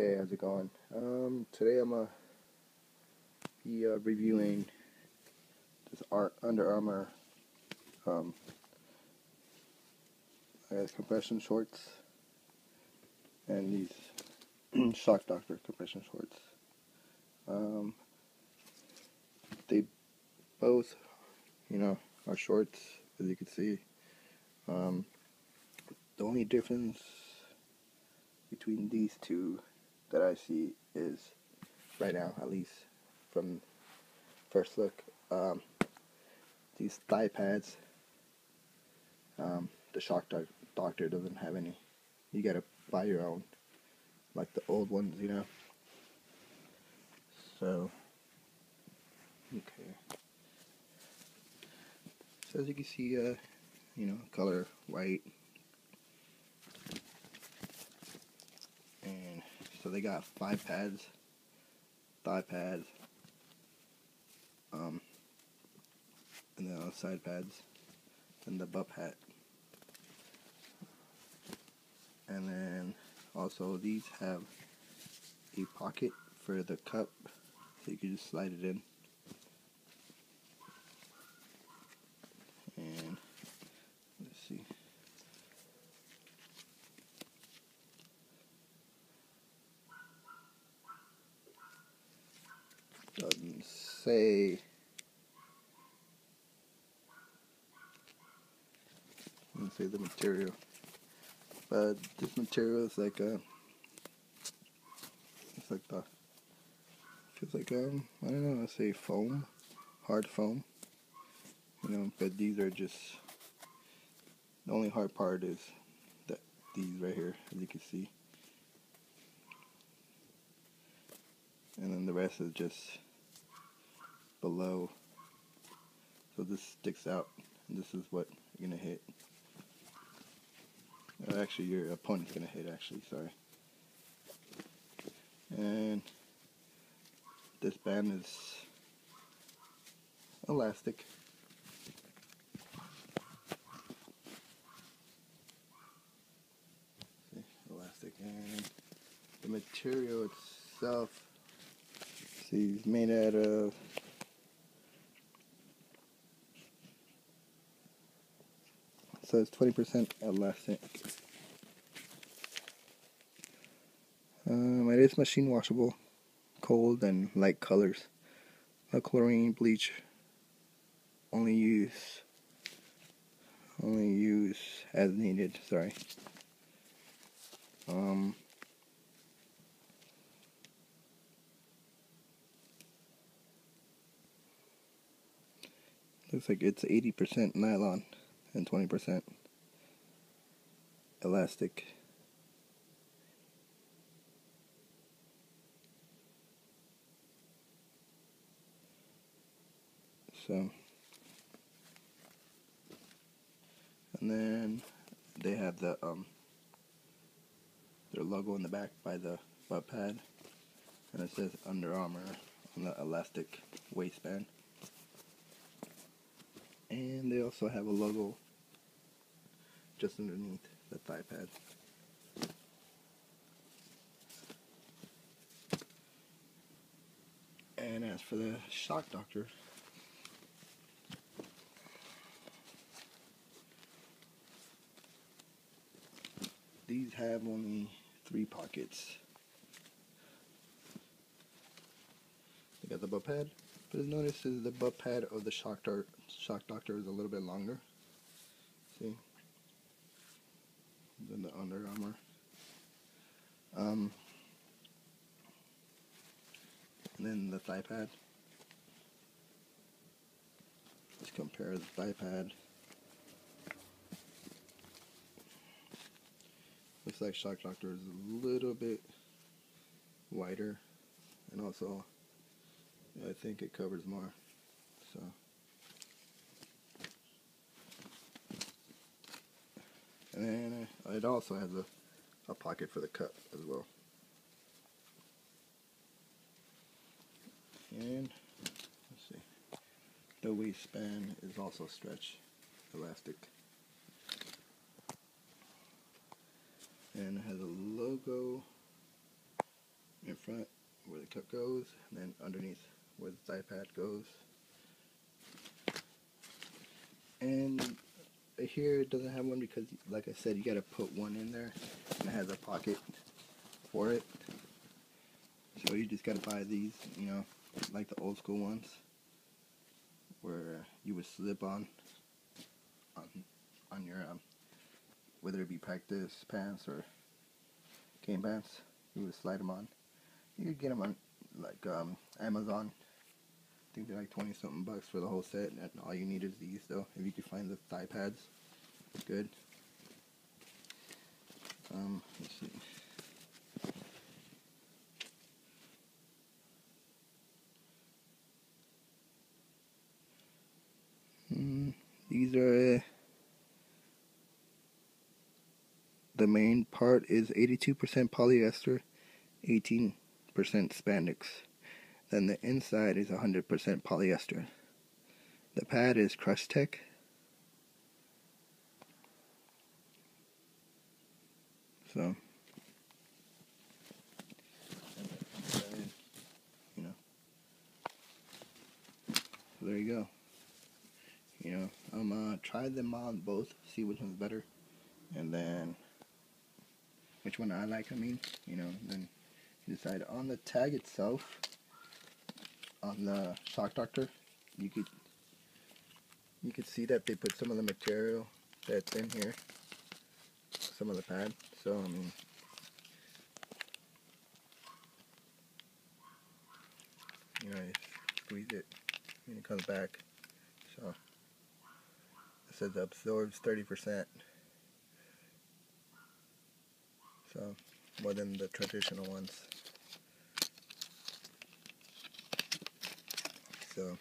Hey, how's it going? Today I'm gonna be reviewing this Under Armour I guess compression shorts and these Shock Doctor compression shorts. They both, you know, are shorts, as you can see. The only difference between these two that I see is, right now at least from first look, these thigh pads. The Shock Doctor doesn't have any. You gotta buy your own, like the old ones, you know. So okay, so as you can see, you know, color white. So they got five pads, thigh pads, and then side pads, and the butt pad, and then also these have a pocket for the cup, so you can just slide it in, and let's see. Doesn't say. Doesn't say the material, but this material is like a. It's like the. Feels like I don't know. Let's say foam, hard foam. You know, but these are just. The only hard part is that these right here, as you can see, and then the rest is just below, so this sticks out, and this is what you're gonna hit. Actually, your opponent's gonna hit, actually, sorry. And this band is elastic. See, elastic, and the material itself, see, it's made out of so it's 20% elastic. It is machine washable, cold and light colors. No chlorine, bleach. Only use as needed. Sorry. Looks like it's 80% nylon and 20% elastic. So, and then they have the their logo on the back by the butt pad, and it says Under Armour on the elastic waistband. And they also have a logo just underneath the thigh pad. And as for the Shock Doctor, these have only three pockets. They got the butt pad. But notice is the butt pad of the Shock Doctor is a little bit longer. See? Than the Under Armour. And then the thigh pad. Let's compare the thigh pad. Looks like Shock Doctor is a little bit wider, and also I think it covers more. So and then it also has a pocket for the cup as well. And let's see, the waistband is also stretch elastic, and it has a logo in front where the cup goes, and then underneath where the thigh pad goes. And here it doesn't have one because, like I said, you gotta put one in there, and it has a pocket for it. So you just gotta buy these, you know, like the old school ones, where you would slip on your whether it be practice pants or game pants, you would slide them on. You could get them on like Amazon. I think they're like 20-something bucks for the whole set, and all you need is these though. If you can find the thigh pads, good. Let's see. These are the main part is 82% polyester, 18% spandex. Then the inside is 100% polyester. The pad is Crush Tech. So, you know, there you go. You know, I'm gonna try them on both, see which one's better, and then which one I like. I mean, you know, and then decide on the tag itself. On the Shock Doctor, you could see that they put some of the material that's in here, some of the pad. So I mean, you know, you squeeze it and it comes back. So it says absorbs 30%, so more than the traditional ones. So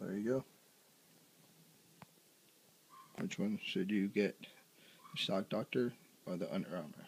there you go. Which one should you get? The Shock Doctor or the Under Armour?